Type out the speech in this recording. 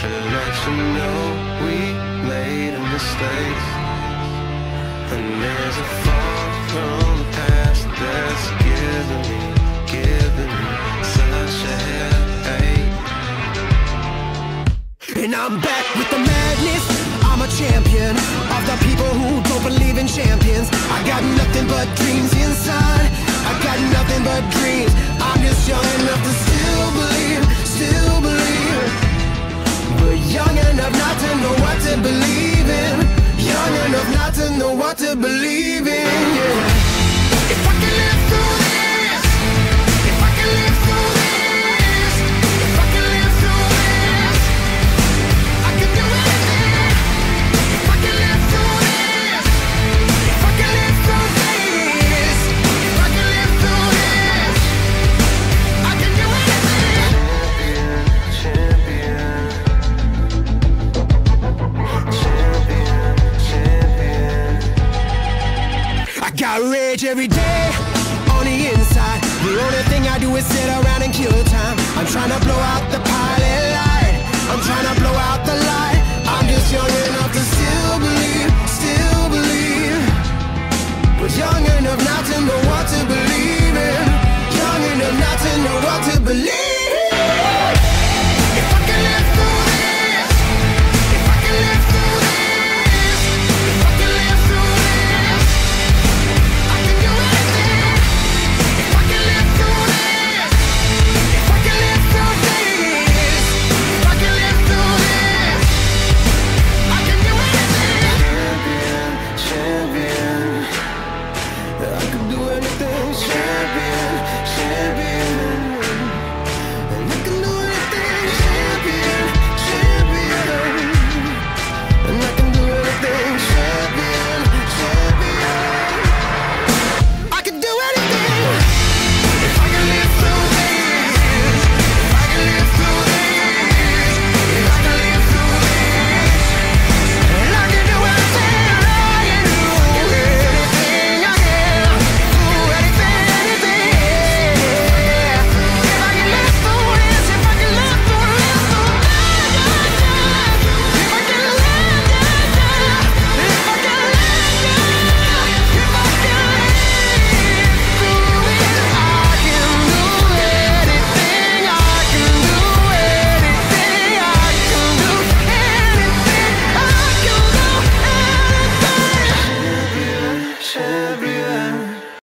to let you know we made a mistake. And there's a fall from the past that's giving me such a headache. And I'm back with the madness. I'm a champion of the people who don't believe in champions. I got nothing but dreams inside. I got nothing but dreams. I'm just young enough to still believe. But young enough not to know what to believe in. Young enough not to know what to believe in, yeah. If I can live through this, if I can live through this, if I can live through this, I can do anything. If I can live through this, if I can live through this, if I can live through this, I can do anything. Champion. I got rage every day on the inside. The only thing I do is sit around and kill time. I'm trying to blow out the pilot.